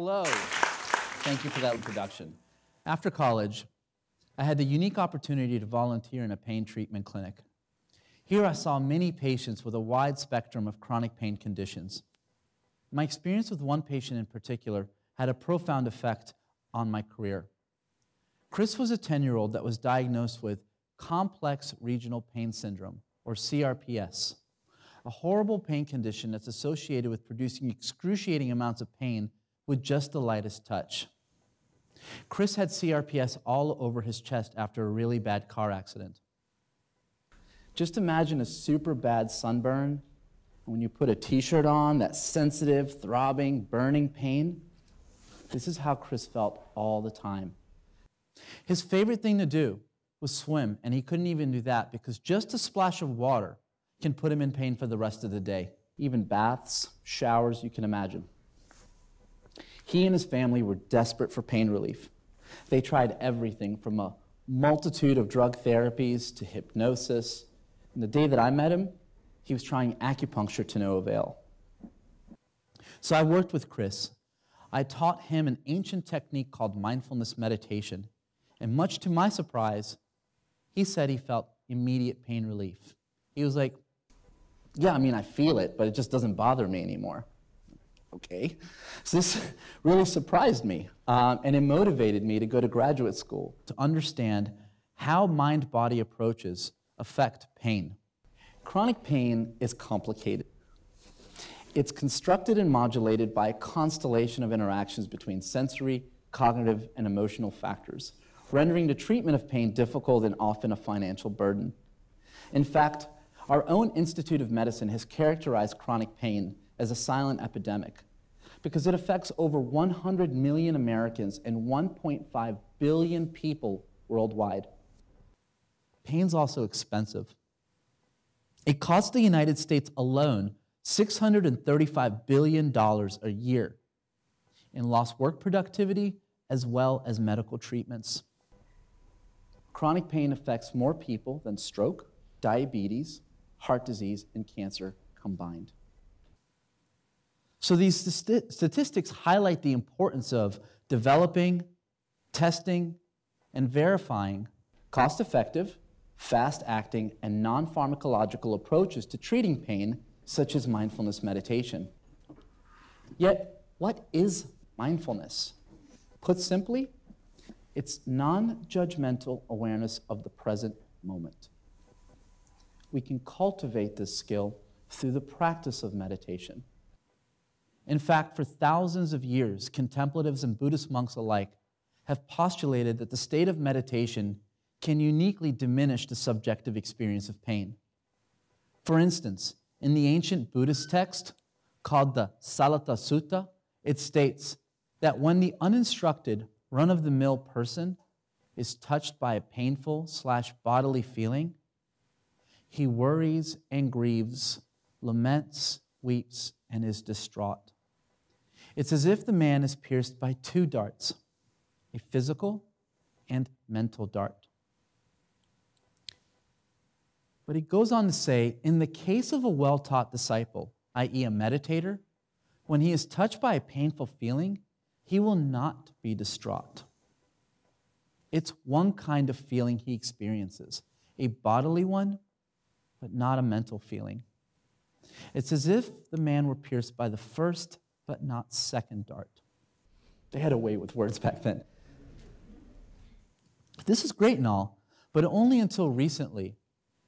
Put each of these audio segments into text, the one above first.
Hello. Thank you for that introduction. After college, I had the unique opportunity to volunteer in a pain treatment clinic. Here I saw many patients with a wide spectrum of chronic pain conditions. My experience with one patient in particular had a profound effect on my career. Chris was a 10-year-old that was diagnosed with complex regional pain syndrome, or CRPS, a horrible pain condition that's associated with producing excruciating amounts of pain with just the lightest touch. Chris had CRPS all over his chest after a really bad car accident. Just imagine a super bad sunburn, and when you put a t-shirt on, that sensitive, throbbing, burning pain. This is how Chris felt all the time. His favorite thing to do was swim, and he couldn't even do that because just a splash of water can put him in pain for the rest of the day. Even baths, showers, you can imagine. He and his family were desperate for pain relief. They tried everything from a multitude of drug therapies to hypnosis. And the day that I met him, he was trying acupuncture to no avail. So I worked with Chris. I taught him an ancient technique called mindfulness meditation. And much to my surprise, he said he felt immediate pain relief. He was like, yeah, I mean, I feel it, but it just doesn't bother me anymore. Okay. So this really surprised me, and it motivated me to go to graduate school to understand how mind-body approaches affect pain. Chronic pain is complicated. It's constructed and modulated by a constellation of interactions between sensory, cognitive, and emotional factors, rendering the treatment of pain difficult and often a financial burden. In fact, our own Institute of Medicine has characterized chronic pain as a silent epidemic because it affects over 100 million Americans and 1.5 billion people worldwide. Pain's also expensive. It costs the United States alone $635 billion a year in lost work productivity as well as medical treatments. Chronic pain affects more people than stroke, diabetes, heart disease, and cancer combined. So these statistics highlight the importance of developing, testing, and verifying cost-effective, fast-acting, and non-pharmacological approaches to treating pain, such as mindfulness meditation. Yet, what is mindfulness? Put simply, it's non-judgmental awareness of the present moment. We can cultivate this skill through the practice of meditation. In fact, for thousands of years, contemplatives and Buddhist monks alike have postulated that the state of meditation can uniquely diminish the subjective experience of pain. For instance, in the ancient Buddhist text called the Salata Sutta, it states that when the uninstructed, run-of-the-mill person is touched by a painful / bodily feeling, he worries and grieves, laments, weeps, and is distraught. It's as if the man is pierced by two darts, a physical and mental dart. But he goes on to say, in the case of a well-taught disciple, i.e. a meditator, when he is touched by a painful feeling, he will not be distraught. It's one kind of feeling he experiences, a bodily one, but not a mental feeling. It's as if the man were pierced by the first, but not second dart. They had a way with words back then. This is great and all, but only until recently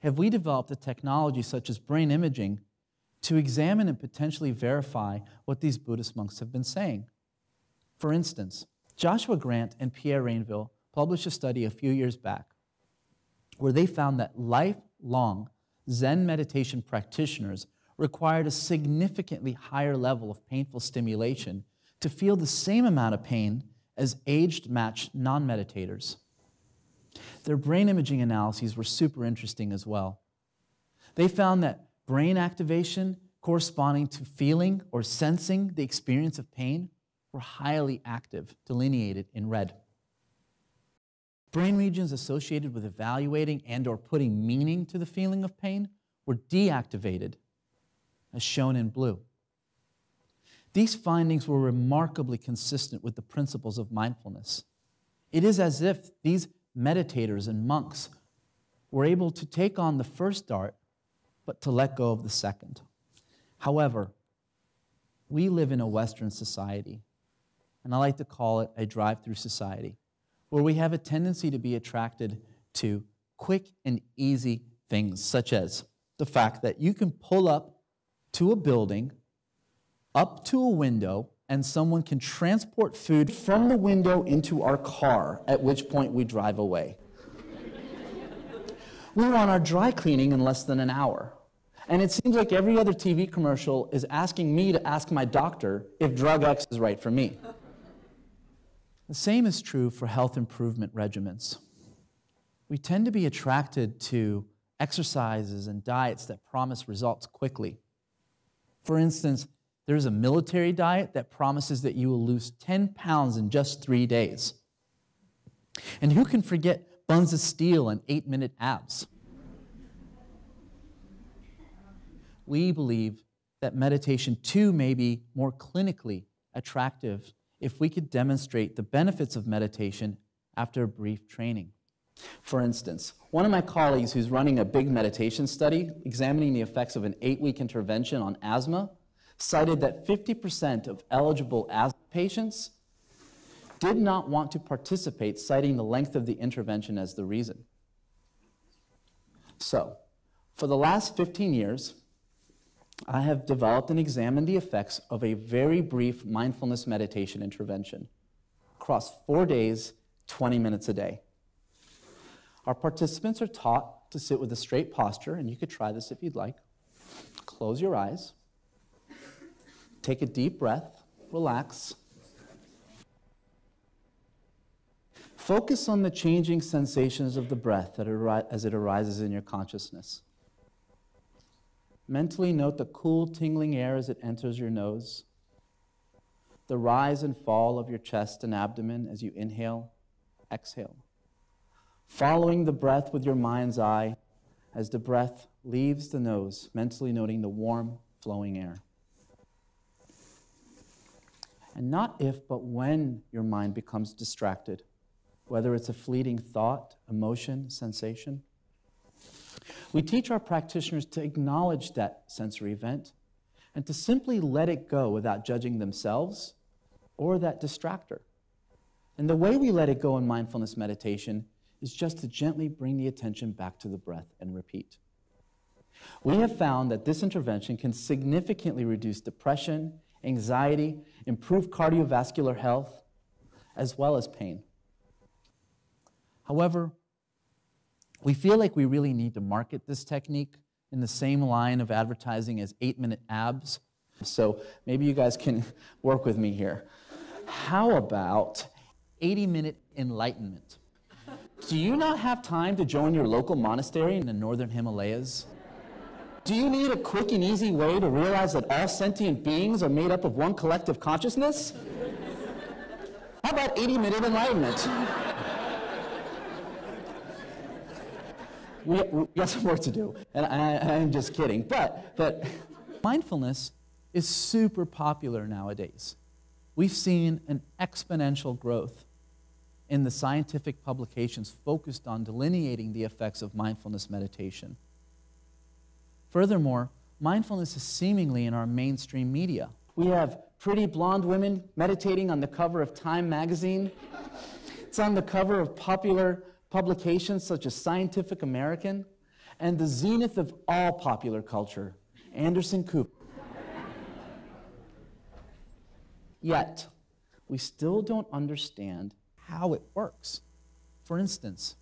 have we developed a technology such as brain imaging to examine and potentially verify what these Buddhist monks have been saying. For instance, Joshua Grant and Pierre Rainville published a study a few years back where they found that lifelong Zen meditation practitioners required a significantly higher level of painful stimulation to feel the same amount of pain as age-matched non-meditators. Their brain imaging analyses were super interesting as well. They found that brain activation corresponding to feeling or sensing the experience of pain were highly active, delineated in red. Brain regions associated with evaluating and/or putting meaning to the feeling of pain were deactivated, as shown in blue. These findings were remarkably consistent with the principles of mindfulness. It is as if these meditators and monks were able to take on the first dart, but to let go of the second. However, we live in a Western society, and I like to call it a drive-through society, where we have a tendency to be attracted to quick and easy things, such as the fact that you can pull up to a building, up to a window, and someone can transport food from the window into our car, at which point we drive away. We were on our dry cleaning in less than an hour. And it seems like every other TV commercial is asking me to ask my doctor if drug X is right for me. The same is true for health improvement regimens. We tend to be attracted to exercises and diets that promise results quickly. For instance, there's a military diet that promises that you will lose 10 pounds in just 3 days. And who can forget buns of steel and 8-minute abs? We believe that meditation too may be more clinically attractive if we could demonstrate the benefits of meditation after a brief training. For instance, one of my colleagues who's running a big meditation study examining the effects of an 8-week intervention on asthma cited that 50% of eligible asthma patients did not want to participate, citing the length of the intervention as the reason. So, for the last 15 years, I have developed and examined the effects of a very brief mindfulness meditation intervention across 4 days, 20 minutes a day. Our participants are taught to sit with a straight posture, and you could try this if you'd like. Close your eyes. Take a deep breath. Relax. Focus on the changing sensations of the breath as it arises in your consciousness. Mentally note the cool, tingling air as it enters your nose, the rise and fall of your chest and abdomen as you inhale, exhale, following the breath with your mind's eye as the breath leaves the nose, mentally noting the warm, flowing air. And not if, but when your mind becomes distracted, whether it's a fleeting thought, emotion, sensation. We teach our practitioners to acknowledge that sensory event and to simply let it go without judging themselves or that distractor. And the way we let it go in mindfulness meditation is just to gently bring the attention back to the breath and repeat. We have found that this intervention can significantly reduce depression, anxiety, improve cardiovascular health, as well as pain. However, we feel like we really need to market this technique in the same line of advertising as 8-minute abs. So maybe you guys can work with me here. How about 80-minute enlightenment? Do you not have time to join your local monastery in the northern Himalayas? Do you need a quick and easy way to realize that all sentient beings are made up of one collective consciousness? How about 80-minute enlightenment? We got some work to do, and I'm just kidding, but mindfulness is super popular nowadays. We've seen an exponential growth in the scientific publications focused on delineating the effects of mindfulness meditation. Furthermore, mindfulness is seemingly in our mainstream media. We have pretty blonde women meditating on the cover of Time magazine. It's on the cover of popular publications such as Scientific American, and the zenith of all popular culture, Anderson Cooper. Yet, we still don't understand how it works. For instance,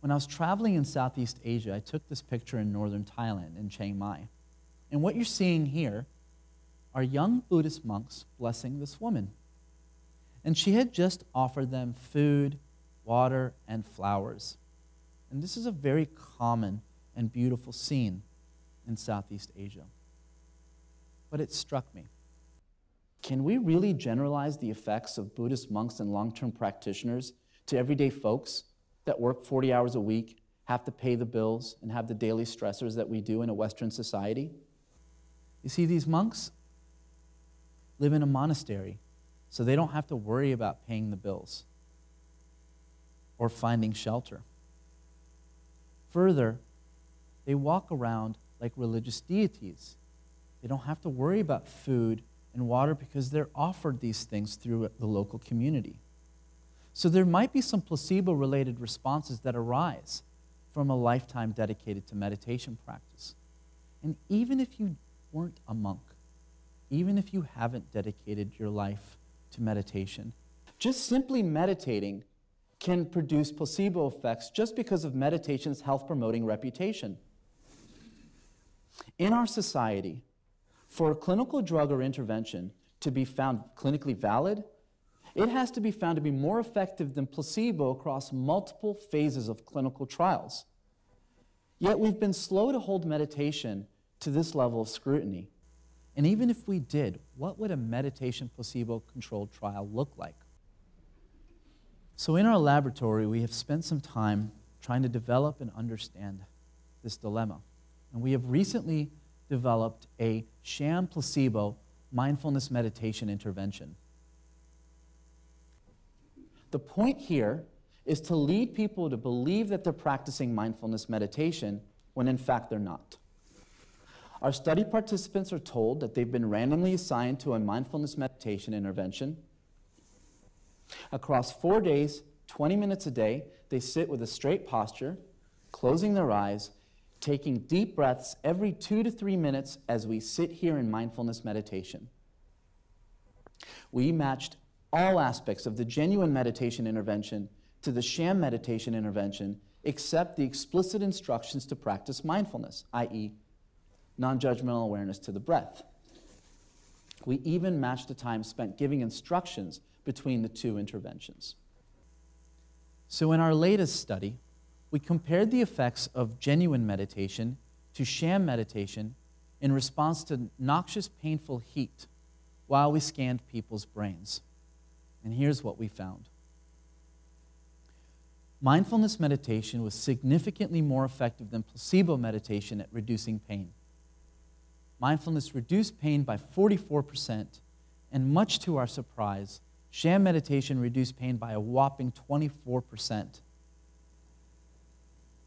when I was traveling in Southeast Asia, I took this picture in northern Thailand, in Chiang Mai. And what you're seeing here are young Buddhist monks blessing this woman. And she had just offered them food, water, and flowers. And this is a very common and beautiful scene in Southeast Asia. But it struck me. Can we really generalize the effects of Buddhist monks and long-term practitioners to everyday folks that work 40 hours a week, have to pay the bills, and have the daily stressors that we do in a Western society? You see, these monks, live in a monastery, so they don't have to worry about paying the bills or finding shelter. Further, they walk around like religious deities. They don't have to worry about food and water because they're offered these things through the local community. So there might be some placebo-related responses that arise from a lifetime dedicated to meditation practice. And even if you weren't a monk, even if you haven't dedicated your life to meditation, just simply meditating can produce placebo effects just because of meditation's health-promoting reputation. In our society, for a clinical drug or intervention to be found clinically valid, it has to be found to be more effective than placebo across multiple phases of clinical trials. Yet we've been slow to hold meditation to this level of scrutiny. And even if we did, what would a meditation placebo-controlled trial look like? So in our laboratory, we have spent some time trying to develop and understand this dilemma. And we have recently developed a sham placebo mindfulness meditation intervention. The point here is to lead people to believe that they're practicing mindfulness meditation when in fact they're not. Our study participants are told that they've been randomly assigned to a mindfulness meditation intervention. Across 4 days, 20 minutes a day, they sit with a straight posture, closing their eyes, taking deep breaths every 2 to 3 minutes as we sit here in mindfulness meditation. We matched all aspects of the genuine meditation intervention to the sham meditation intervention, except the explicit instructions to practice mindfulness, i.e., non-judgmental awareness to the breath. We even matched the time spent giving instructions between the two interventions. So in our latest study, we compared the effects of genuine meditation to sham meditation in response to noxious, painful heat while we scanned people's brains. And here's what we found. Mindfulness meditation was significantly more effective than placebo meditation at reducing pain. Mindfulness reduced pain by 44%, and much to our surprise, sham meditation reduced pain by a whopping 24%.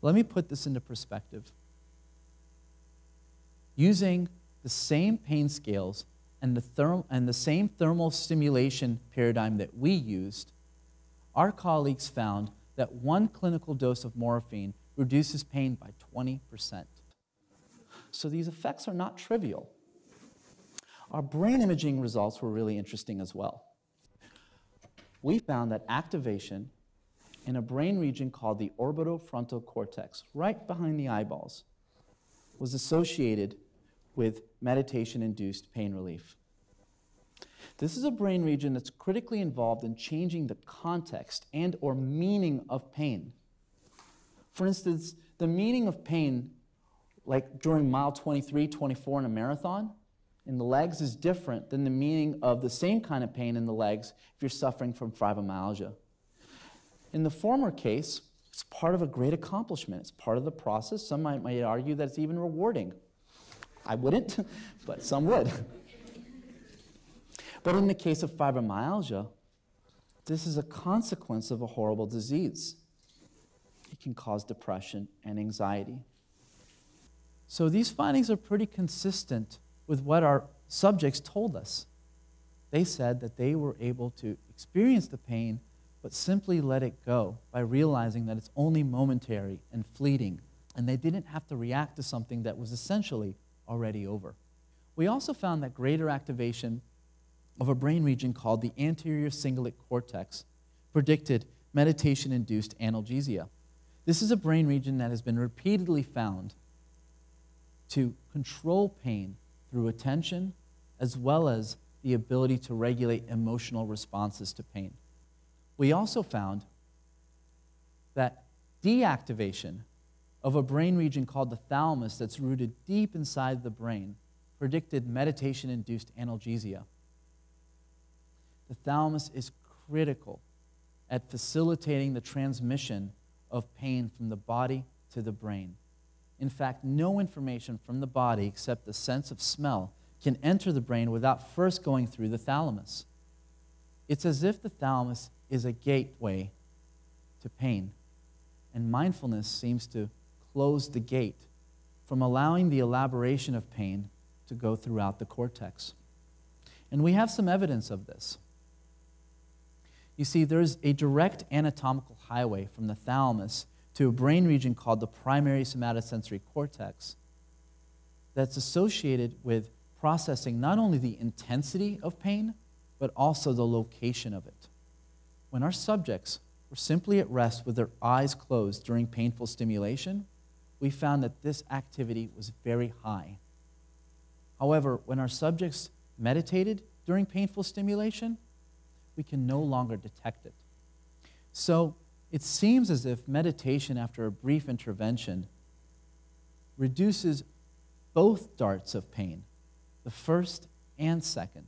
Let me put this into perspective. Using the same pain scales and the same thermal stimulation paradigm that we used, our colleagues found that one clinical dose of morphine reduces pain by 20%. So these effects are not trivial. Our brain imaging results were really interesting as well. We found that activation in a brain region called the orbitofrontal cortex, right behind the eyeballs, was associated with meditation-induced pain relief. This is a brain region that's critically involved in changing the context and/or meaning of pain. For instance, the meaning of pain, like during mile 23, 24 in a marathon, in the legs is different than the meaning of the same kind of pain in the legs if you're suffering from fibromyalgia. In the former case, it's part of a great accomplishment. It's part of the process. Some might argue that it's even rewarding. I wouldn't, but some would. But in the case of fibromyalgia, this is a consequence of a horrible disease. It can cause depression and anxiety. So these findings are pretty consistent with what our subjects told us. They said that they were able to experience the pain but simply let it go by realizing that it's only momentary and fleeting, and they didn't have to react to something that was essentially already over. We also found that greater activation of a brain region called the anterior cingulate cortex predicted meditation-induced analgesia. This is a brain region that has been repeatedly found to control pain through attention as well as the ability to regulate emotional responses to pain. We also found that deactivation of a brain region called the thalamus that's rooted deep inside the brain predicted meditation-induced analgesia. The thalamus is critical at facilitating the transmission of pain from the body to the brain. In fact, no information from the body except the sense of smell can enter the brain without first going through the thalamus. It's as if the thalamus is a gateway to pain, and mindfulness seems to close the gate from allowing the elaboration of pain to go throughout the cortex. And we have some evidence of this. You see, there's a direct anatomical highway from the thalamus to a brain region called the primary somatosensory cortex that's associated with processing not only the intensity of pain, but also the location of it. When our subjects were simply at rest with their eyes closed during painful stimulation, we found that this activity was very high. However, when our subjects meditated during painful stimulation, we can no longer detect it. So it seems as if meditation after a brief intervention reduces both darts of pain, the first and second.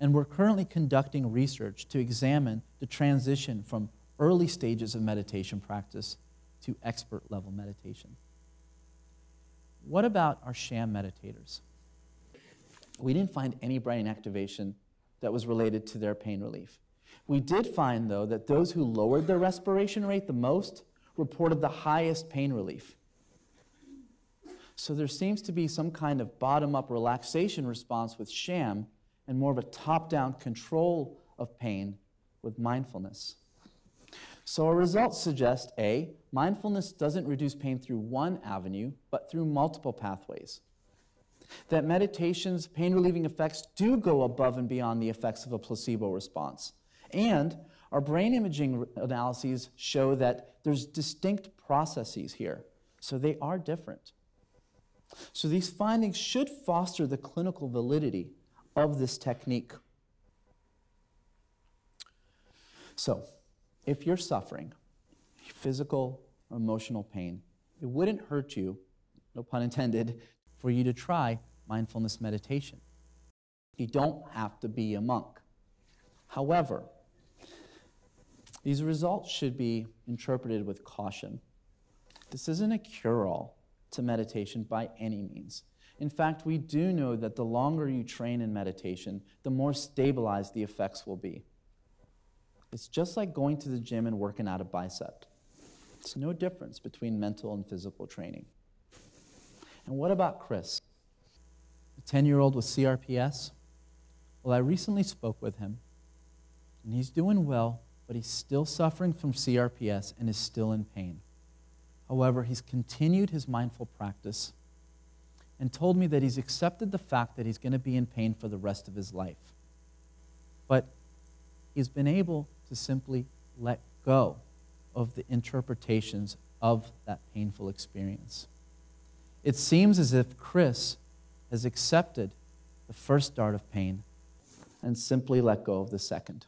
And we're currently conducting research to examine the transition from early stages of meditation practice to expert-level meditation. What about our sham meditators? We didn't find any brain activation that was related to their pain relief. We did find, though, that those who lowered their respiration rate the most reported the highest pain relief. So there seems to be some kind of bottom-up relaxation response with sham and more of a top-down control of pain with mindfulness. So our results suggest, A, mindfulness doesn't reduce pain through one avenue, but through multiple pathways. That meditation's pain-relieving effects do go above and beyond the effects of a placebo response. And our brain imaging analyses show that there's distinct processes here, so they are different. So these findings should foster the clinical validity of this technique. So, if you're suffering physical or emotional pain, it wouldn't hurt you, no pun intended, for you to try mindfulness meditation. You don't have to be a monk. However, these results should be interpreted with caution. This isn't a cure-all to meditation by any means. In fact, we do know that the longer you train in meditation, the more stabilized the effects will be. It's just like going to the gym and working out a bicep. It's no difference between mental and physical training. And what about Chris, a 10-year-old with CRPS? Well, I recently spoke with him, and he's doing well, but he's still suffering from CRPS and is still in pain. However, he's continued his mindful practice and told me that he's accepted the fact that he's going to be in pain for the rest of his life. But he's been able to simply let go of the interpretations of that painful experience. It seems as if Chris has accepted the first dart of pain and simply let go of the second.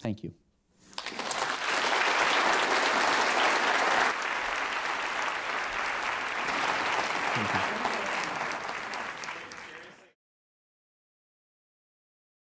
Thank you. Thank you.